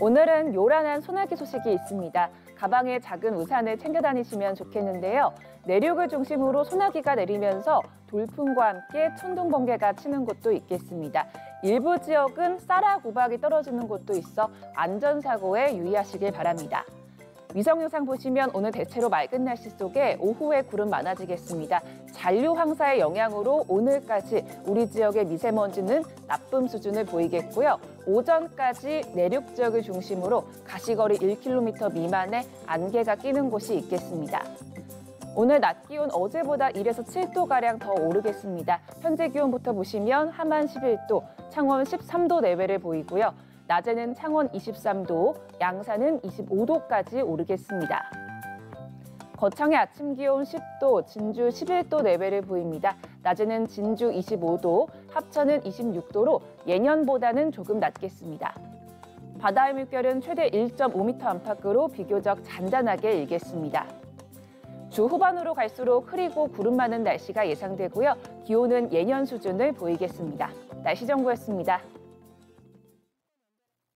오늘은 요란한 소나기 소식이 있습니다. 가방에 작은 우산을 챙겨 다니시면 좋겠는데요. 내륙을 중심으로 소나기가 내리면서 돌풍과 함께 천둥번개가 치는 곳도 있겠습니다. 일부 지역은 쌀악 우박이 떨어지는 곳도 있어 안전사고에 유의하시길 바랍니다. 위성 영상 보시면 오늘 대체로 맑은 날씨 속에 오후에 구름 많아지겠습니다. 잔류 황사의 영향으로 오늘까지 우리 지역의 미세먼지는 나쁨 수준을 보이겠고요. 오전까지 내륙 지역을 중심으로 가시거리 1km 미만의 안개가 끼는 곳이 있겠습니다. 오늘 낮 기온 어제보다 1에서 7도가량 더 오르겠습니다. 현재 기온부터 보시면 함안 11도, 창원 13도 내외를 보이고요. 낮에는 창원 23도, 양산은 25도까지 오르겠습니다. 거창의 아침 기온 10도, 진주 11도 내외를 보입니다. 낮에는 진주 25도, 합천은 26도로 예년보다는 조금 낮겠습니다. 바다의 물결은 최대 1.5m 안팎으로 비교적 잔잔하게 일겠습니다. 주 후반으로 갈수록 흐리고 구름 많은 날씨가 예상되고요. 기온은 예년 수준을 보이겠습니다. 날씨정보였습니다.